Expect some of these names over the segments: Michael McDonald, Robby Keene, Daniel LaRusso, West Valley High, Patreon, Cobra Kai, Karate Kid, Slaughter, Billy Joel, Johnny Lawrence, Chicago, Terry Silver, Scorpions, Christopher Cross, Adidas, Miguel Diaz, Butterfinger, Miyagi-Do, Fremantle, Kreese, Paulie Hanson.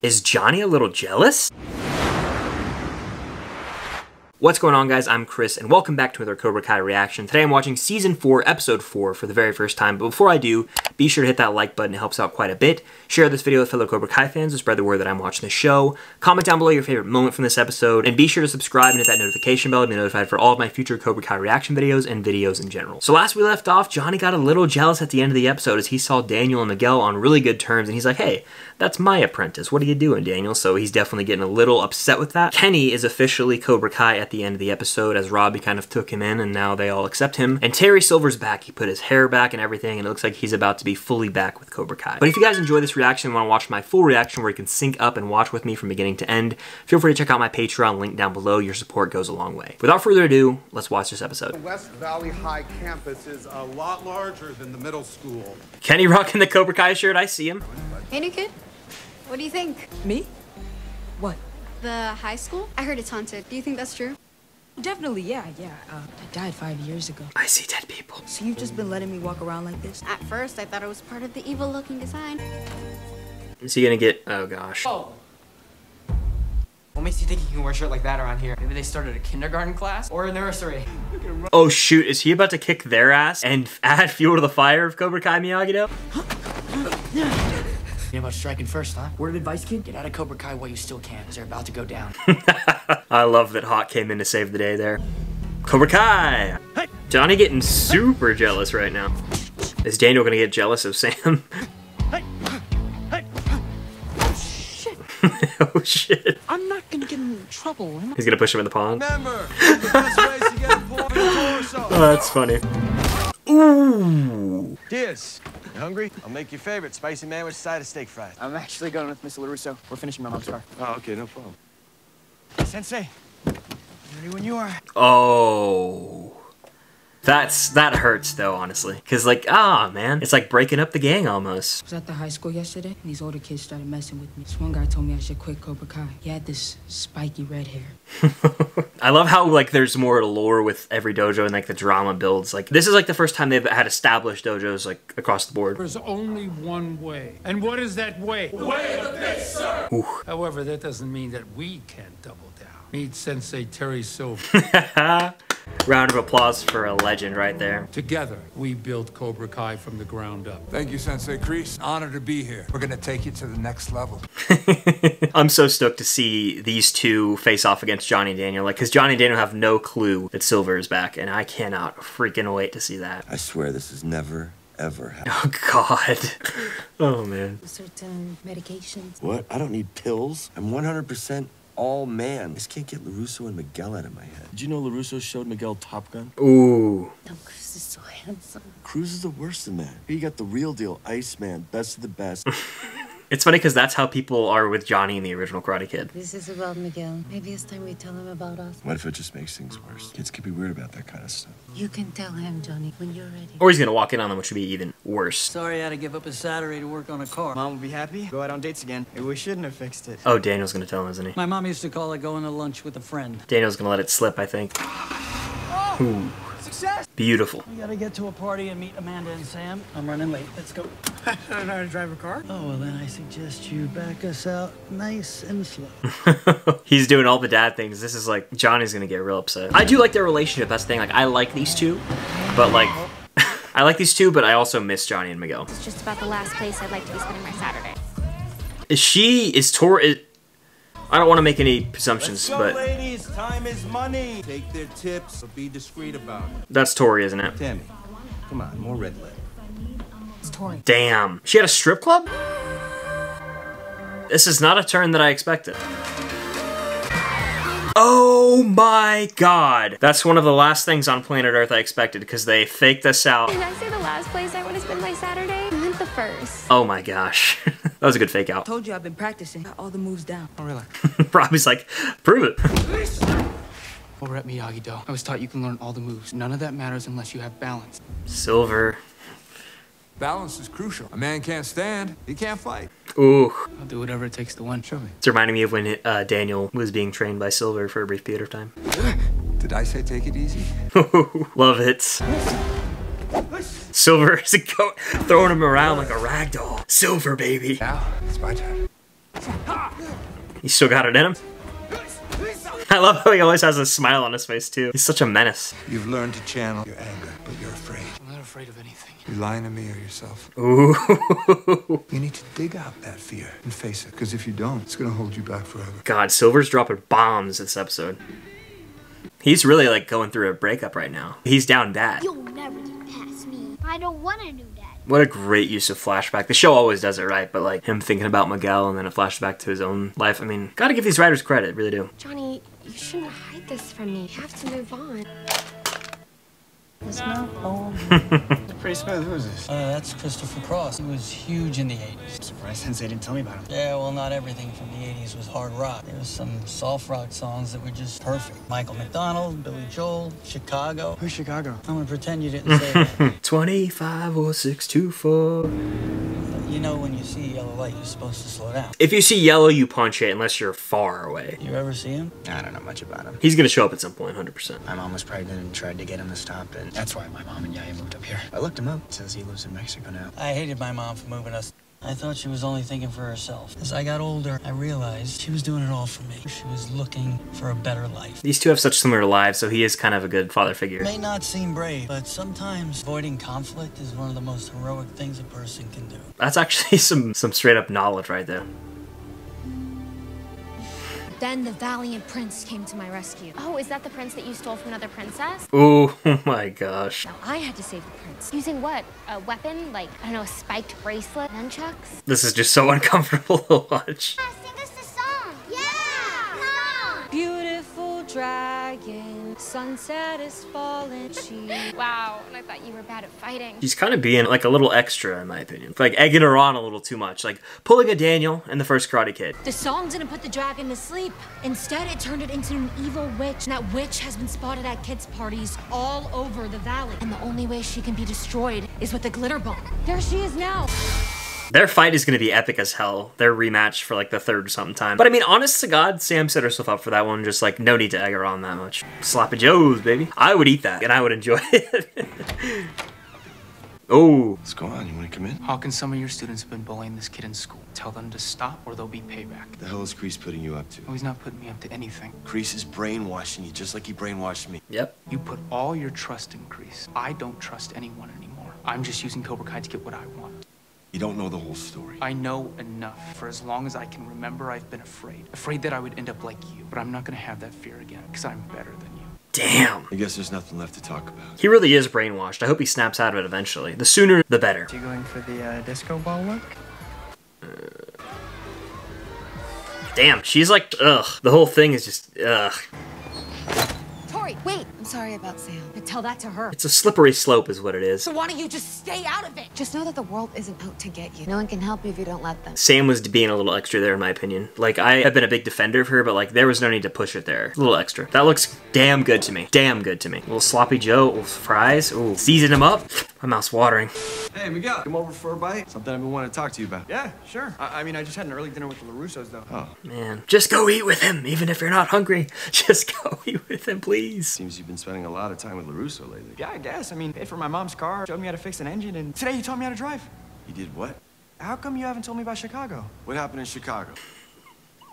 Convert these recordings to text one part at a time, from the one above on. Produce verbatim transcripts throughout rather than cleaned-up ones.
Is Johnny a little jealous? What's going on, guys? I'm Chris, and welcome back to another Cobra Kai reaction. Today I'm watching Season four, Episode four for the very first time, but before I do, be sure to hit that like button. It helps out quite a bit. Share this video with fellow Cobra Kai fans to spread the word that I'm watching the show. Comment down below your favorite moment from this episode, and be sure to subscribe and hit that notification bell to be notified for all of my future Cobra Kai reaction videos and videos in general. So last we left off, Johnny got a little jealous at the end of the episode as he saw Daniel and Miguel on really good terms, and he's like, hey, that's my apprentice. What are you doing, Daniel? So he's definitely getting a little upset with that. Kenny is officially Cobra Kai at At the end of the episode as Robby kind of took him in, and now they all accept him. And Terry Silver's back. He put his hair back and everything, and it looks like he's about to be fully back with Cobra Kai. But if you guys enjoy this reaction and want to watch my full reaction where you can sync up and watch with me from beginning to end, feel free to check out my Patreon link down below. Your support goes a long way. Without further ado, let's watch this episode. The West Valley High campus is a lot larger than the middle school. Kenny rocking the Cobra Kai shirt. I see him. Hey, new kid. What do you think? Me? What? The high school? I heard it's haunted. Do you think that's true? Definitely, yeah, yeah. Uh, I died five years ago. I see dead people. So you've just been letting me walk around like this? At first, I thought it was part of the evil-looking design. Is he gonna get... oh, gosh. Oh! What makes you think you can wear a shirt like that around here? Maybe they started a kindergarten class or a nursery. Oh, shoot. Is he about to kick their ass and add fuel to the fire of Cobra Kai Miyagi-Do? You're about striking first, huh? Word of advice, kid? Get out of Cobra Kai while you still can, because they're about to go down. I love that Hawk came in to save the day there. Cobra Kai! Hey. Johnny getting super hey. jealous right now. Is Daniel gonna get jealous of Sam? Hey. Hey. Oh, shit. Oh, shit. I'm not gonna get in trouble. He's gonna push him in the pond. Remember, the best way is to get important torso. Oh, that's funny. Ooh. Diaz. Hungry? I'll make your favorite spicy sandwich, side of steak fries. I'm actually going with Mister LaRusso. We're finishing my mom's car. Oh, okay, no problem. Sensei, ready when you are. Oh, that's that hurts though, honestly, cause like ah man, it's like breaking up the gang almost. I was at the high school yesterday, and these older kids started messing with me. This one guy told me I should quit Cobra Kai. He had this spiky red hair. I love how like there's more lore with every dojo, and like the drama builds. Like this is like the first time they've had established dojos like across the board. There's only one way, and what is that way? The way of the big sir. Ooh. However, that doesn't mean that we can't double down. Meet Sensei Terry Silver. Round of applause for a legend right there. Together, we built Cobra Kai from the ground up. Thank you, Sensei Kreese. Honor to be here. We're gonna take you to the next level. I'm so stoked to see these two face off against Johnny and Daniel, like, cause Johnny and Daniel have no clue that Silver is back, and I cannot freaking wait to see that. I swear this has never, ever happened. Oh, God. Oh, man. Certain medications. What? I don't need pills. I'm one hundred percent all man. I just can't get LaRusso and Miguel out of my head. Did you know LaRusso showed Miguel Top Gun? Ooh. No, Kreese is so handsome. Kreese is the worst than that. He got the real deal. Iceman, best of the best. It's funny because that's how people are with Johnny in the original Karate Kid. This is about Miguel. Maybe it's time we tell him about us. What if it just makes things worse? Kids can be weird about that kind of stuff. You can tell him, Johnny, when you're ready. Or he's gonna walk in on them, which would be even worse. Sorry I had to give up a Saturday to work on a car. Mom will be happy. Go out on dates again. We shouldn't have fixed it. Oh, Daniel's gonna tell him, isn't he? My mom used to call it going to lunch with a friend. Daniel's gonna let it slip, I think. Oh, ooh. Success! Beautiful. We gotta get to a party and meet Amanda and Sam. I'm running late. Let's go. I don't know how to drive a car. Oh, well, then I suggest you back us out nice and slow. He's doing all the dad things. This is like, Johnny's gonna get real upset. I do like their relationship. That's the thing. Like, I like these two, but like... I like these two, but I also miss Johnny and Miguel. It's just about the last place I'd like to be spending my Saturday. She is tore... Is, I don't want to make any presumptions, go, but... ladies, time is money. Take their tips, but be discreet about it. That's Tori, isn't it? Tammy, come on, more red lip. It's Tori. Damn. She had a strip club? This is not a turn that I expected. Oh my God. That's one of the last things on planet Earth I expected because they faked us out. Did I say the last place I want to spend my Saturday? I meant the first. Oh my gosh. That was a good fake out. Told you I've been practicing. Got all the moves down. Oh, really? Robbie's like, prove it. Over at Miyagi-Do, I was taught you can learn all the moves. None of that matters unless you have balance. Silver. Balance is crucial. A man can't stand, he can't fight. Ooh. I'll do whatever it takes to win. Show me. It's reminding me of when it, uh, Daniel was being trained by Silver for a brief period of time. Did I say take it easy? Love it. Silver is throwing him around like a rag doll. Silver, baby. Now it's my turn. He's still got it in him. I love how he always has a smile on his face too. He's such a menace. You've learned to channel your anger, but you're afraid. I'm not afraid of anything. You're lying to me or yourself. Ooh. You need to dig out that fear and face it, because if you don't, it's gonna hold you back forever. God, Silver's dropping bombs this episode. He's really like going through a breakup right now. He's down bad. You'll never get past me. I don't want a new dad. What a great use of flashback. The show always does it right, but like him thinking about Miguel and then a flashback to his own life. I mean, gotta give these writers credit, really do. Johnny, you shouldn't hide this from me. You have to move on. It's not old. Pretty smooth. Who is this? Uh, that's Christopher Cross. He was huge in the eighties. Surprised since they didn't tell me about him. Yeah, well, not everything from the eighties was hard rock. There was some soft rock songs that were just perfect. Michael McDonald, Billy Joel, Chicago. Who's Chicago? I'm gonna pretend you didn't say that. twenty-five oh six two four. You know, when you see yellow light, you're supposed to slow down. If you see yellow, you punch it unless you're far away. You ever see him? I don't know much about him. He's gonna show up at some point, one hundred percent. My mom was pregnant and tried to get him to stop, and that's why my mom and Yaya moved up here. I looked him up. It says he lives in Mexico now. I hated my mom for moving us. I thought she was only thinking for herself. As I got older, I realized she was doing it all for me. She was looking for a better life. These two have such similar lives, so he is kind of a good father figure. It may not seem brave, but sometimes avoiding conflict is one of the most heroic things a person can do. That's actually some, some straight-up knowledge right there. Then the valiant prince came to my rescue. Oh, is that the prince that you stole from another princess? Ooh, oh my gosh. Now I had to save the prince. Using what? A weapon? Like, I don't know, a spiked bracelet? Nunchucks? This is just so uncomfortable to watch. Yeah, sing us the song. Yeah! yeah. Song. Beautiful dragon, sunset is falling. She... Wow, and I thought you were bad at fighting. She's kind of being like a little extra in my opinion. Like egging her on a little too much. Like pulling a Daniel in the first Karate Kid. The song didn't put the dragon to sleep. Instead, it turned it into an evil witch. And that witch has been spotted at kids' parties all over the valley. And the only way she can be destroyed is with a glitter bomb. There she is now. Their fight is gonna be epic as hell. Their rematch for like the third or something time. But I mean, honest to God, Sam set herself up for that one. Just like, no need to egg her on that much. Sloppy Joes, baby. I would eat that and I would enjoy it. Oh. What's going on? You wanna come in? Hawkins, some of your students have been bullying this kid in school. Tell them to stop or there'll be payback. The hell is Kreese putting you up to? Oh, he's not putting me up to anything. Kreese is brainwashing you just like he brainwashed me. Yep. You put all your trust in Kreese. I don't trust anyone anymore. I'm just using Cobra Kai to get what I want. You don't know the whole story. I know enough. For as long as I can remember, I've been afraid. Afraid that I would end up like you. But I'm not gonna have that fear again, because I'm better than you. Damn. I guess there's nothing left to talk about. He really is brainwashed. I hope he snaps out of it eventually. The sooner, the better. You going for the uh, disco ball look? Uh, damn, she's like, ugh. The whole thing is just, ugh. Tori, wait. I'm sorry about Sam. But tell that to her. It's a slippery slope is what it is. So why don't you just stay out of it? Just know that the world isn't out to get you. No one can help you if you don't let them. Sam was being a little extra there in my opinion. Like I have been a big defender of her, but like there was no need to push it there. A little extra. That looks damn good to me. Damn good to me. A little sloppy Joe, little fries. Ooh, season him up. My mouth's watering. Hey, Miguel, come over for a bite? Something I've been wanting to talk to you about. Yeah, sure. I, I mean, I just had an early dinner with the LaRussos though. Oh. Man, just go eat with him, even if you're not hungry. Just go eat with him, please. Seems you've been spending a lot of time with LaRusso lately. Yeah, I guess. I mean, paid for my mom's car, showed me how to fix an engine, and today you taught me how to drive. You did what? How come you haven't told me about Chicago? What happened in Chicago?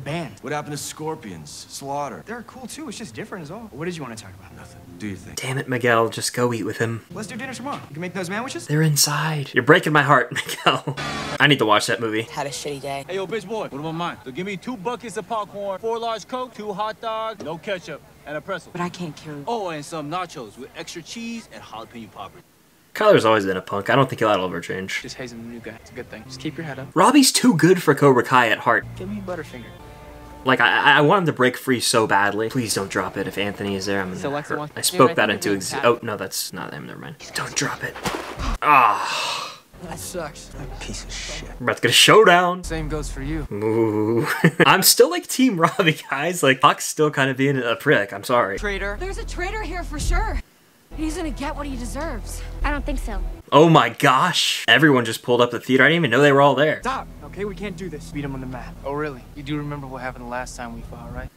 Band. What happened to Scorpions? Slaughter. They're cool too, it's just different as all. What did you want to talk about? Nothing. Do you think? Damn it, Miguel, just go eat with him. Let's do dinner tomorrow. You can make those sandwiches? They're inside. You're breaking my heart, Miguel. I need to watch that movie. Had a shitty day. Hey, yo, bitch boy, what about mine? So give me two buckets of popcorn, four large Coke, two hot dogs, no ketchup, and a pretzel. But I can't carry. Oh, and some nachos with extra cheese and jalapeno poppers. Kyler's always been a punk. I don't think he'll ever change. Just hazing the new guy. It's a good thing. Just keep your head up. Robbie's too good for Cobra Kai at heart. Give me Butterfinger. Like, I, I want him to break free so badly. Please don't drop it. If Anthony is there, I'm gonna hurt. I spoke Dude, that I into ex- Oh, no, that's not him. Never mind. Don't drop it. Ah. That sucks. That piece of shit. We're about to get a showdown. Same goes for you. Ooh. I'm still like Team Robbie, guys. Like, Hawk's still kind of being a prick. I'm sorry. Traitor. There's a traitor here for sure. He's gonna get what he deserves. I don't think so. Oh my gosh. Everyone just pulled up the theater. I didn't even know they were all there. Stop. Okay, we can't do this. Beat him on the mat. Oh, really? You do remember what happened the last time we fought, right?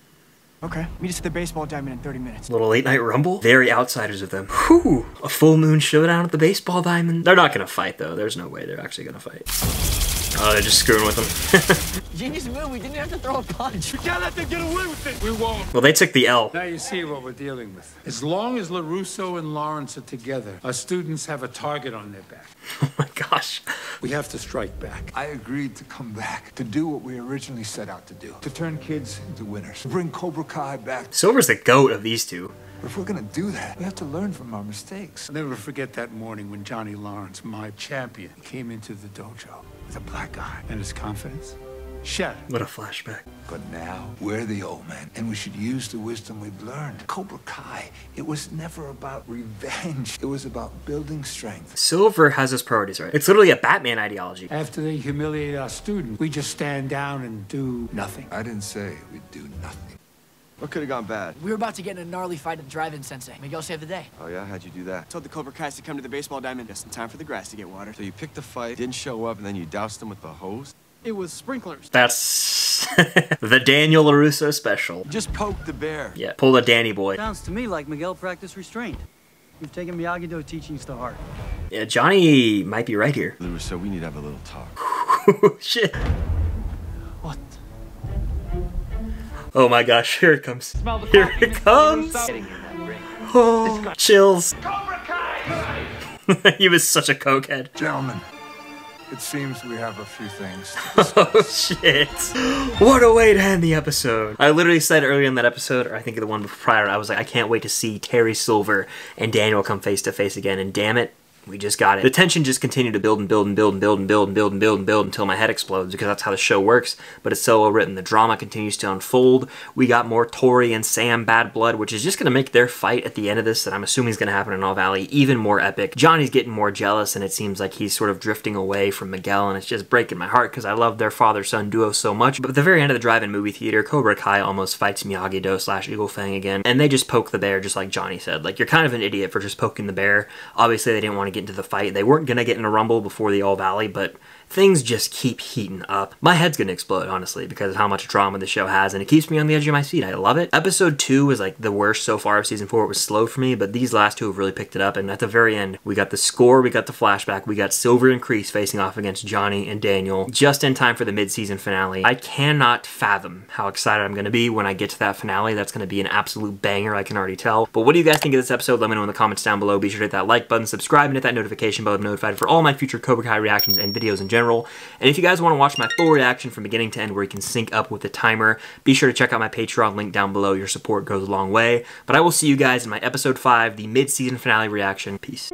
Okay, meet us at the baseball diamond in thirty minutes. Little late night rumble? Very outsiders of them. Whew, a full moon showdown at the baseball diamond. They're not gonna fight though. There's no way they're actually gonna fight. Oh, they're just screwing with him. Genius move, we didn't have to throw a punch. We can't let them get away with it. We won't. Well, they took the L. Now you see what we're dealing with. As long as LaRusso and Lawrence are together, our students have a target on their back. Oh my gosh. We have to strike back. I agreed to come back, to do what we originally set out to do, to turn kids into winners, to bring Cobra Kai back. Silver's the goat of these two. If we're gonna do that, we have to learn from our mistakes. I'll never forget that morning when Johnny Lawrence, my champion, came into the dojo with a black eye and his confidence shattered. What a flashback. But now, we're the old men, and we should use the wisdom we've learned. Cobra Kai, it was never about revenge. It was about building strength. Silver has his priorities right. It's literally a Batman ideology. After they humiliate our students, we just stand down and do nothing. I didn't say we'd do nothing. What could have gone bad? We were about to get in a gnarly fight at the drive-in, Sensei. Miguel saved the day. Oh yeah? How'd you do that? Told the Cobra Kai's to come to the baseball diamond just in time for the grass to get watered. So you picked the fight, didn't show up, and then you doused them with the hose? It was sprinklers. That's the Daniel LaRusso special. Just poke the bear. Yeah, pull the Danny boy. Sounds to me like Miguel practiced restraint. We've taken Miyagi-Do teachings to heart. Yeah, Johnny might be right here. LaRusso, we need to have a little talk. Shit. What? Oh my gosh, here it comes. Here it comes. Oh, chills. He was such a cokehead. Gentlemen, it seems we have a few things to discuss. Oh shit. What a way to end the episode. I literally said earlier in that episode, or I think the one prior, I was like, I can't wait to see Terry Silver and Daniel come face to face again, and damn it, we just got it. The tension just continued to build and build and build and build and build and build and build and build until my head explodes, because that's how the show works, but it's so well written. The drama continues to unfold. We got more Tori and Sam bad blood, which is just gonna make their fight at the end of this, that I'm assuming is gonna happen in All Valley, even more epic. Johnny's getting more jealous, and it seems like he's sort of drifting away from Miguel, and it's just breaking my heart because I love their father-son duo so much. But at the very end of the drive-in movie theater, Cobra Kai almost fights Miyagi-Do slash Eagle Fang again, and they just poke the bear, just like Johnny said. Like, you're kind of an idiot for just poking the bear. Obviously, they didn't want to get into the fight. They weren't gonna get in a rumble before the All Valley, but things just keep heating up. My head's gonna explode, honestly, because of how much drama the show has, and it keeps me on the edge of my seat. I love it. Episode two was like the worst so far of season four. It was slow for me, but these last two have really picked it up, and at the very end, we got the score, we got the flashback, we got Silver and Kreese facing off against Johnny and Daniel, just in time for the mid-season finale. I cannot fathom how excited I'm gonna be when I get to that finale. That's gonna be an absolute banger, I can already tell. But what do you guys think of this episode? Let me know in the comments down below. Be sure to hit that like button, subscribe, and hit that notification bell to be notified for all my future Cobra Kai reactions and videos in general. General. And if you guys want to watch my full reaction from beginning to end where you can sync up with the timer, be sure to check out my Patreon link down below. Your support goes a long way. But I will see you guys in my episode five, the mid-season finale reaction. Peace.